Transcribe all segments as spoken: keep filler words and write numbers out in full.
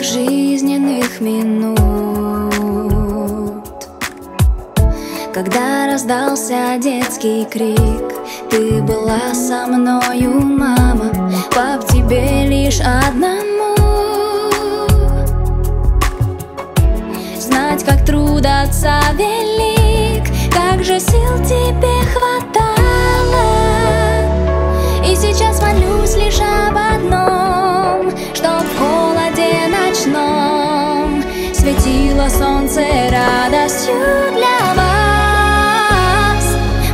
наших жизненных минут. Когда раздался детский крик, ты была со мною, мама, пап, тебе лишь одному знать, как труд отца велик, как же сил тебе хватало. И сейчас молюсь лишь об одном, чтоб в холоде ночном светило солнце радостью для вас.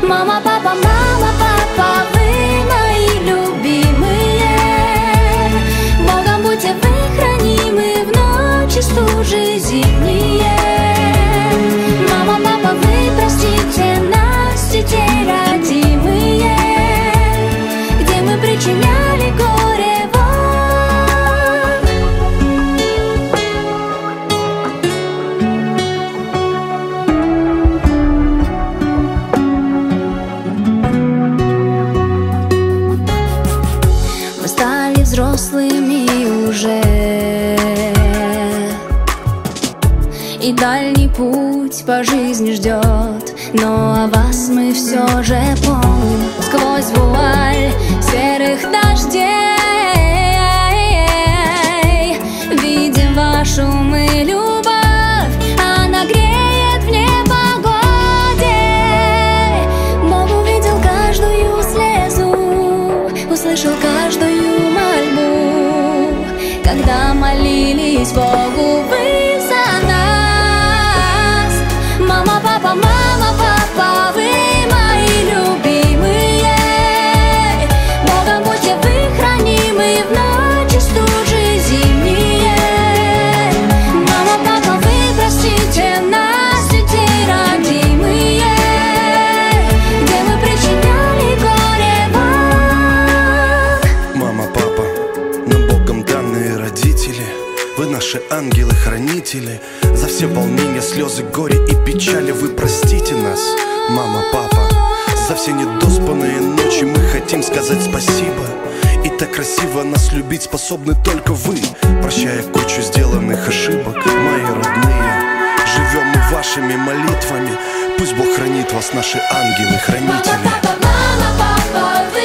Мама, папа, мама, папа, вы мои любимые, Богом будьте вы хранимы в ночи стужи зимние. Мама, папа, вы простите нас, детей родимые, где мы причиняли горе вам. Мы стали взрослыми уже, и дальний путь по жизни ждет, но о вас мы все же помним сквозь вуаль серых дождей. Видим вашу мы любовь, она греет в непогоде. Бог увидел каждую слезу, услышал каждую мольбу, когда молились Богу вы за нас. Мама, папа, мама, папа, вы мои любимые, Богом будьте вы хранимы в ночи стужи зимние. Мама, папа, вы простите нас, детей родимые, где мы причиняли горе вам. Мама, папа, нам Богом данные родители, вы наши ангелы-хранители. За все волнения, слезы, горе и печали вы простите нас, мама, папа. За все недоспанные ночи мы хотим сказать спасибо. И так красиво нас любить способны только вы, прощая кучу сделанных ошибок, мои родные. Живем мы вашими молитвами, пусть Бог хранит вас, наши ангелы-хранители. Мама, папа, мама, папа.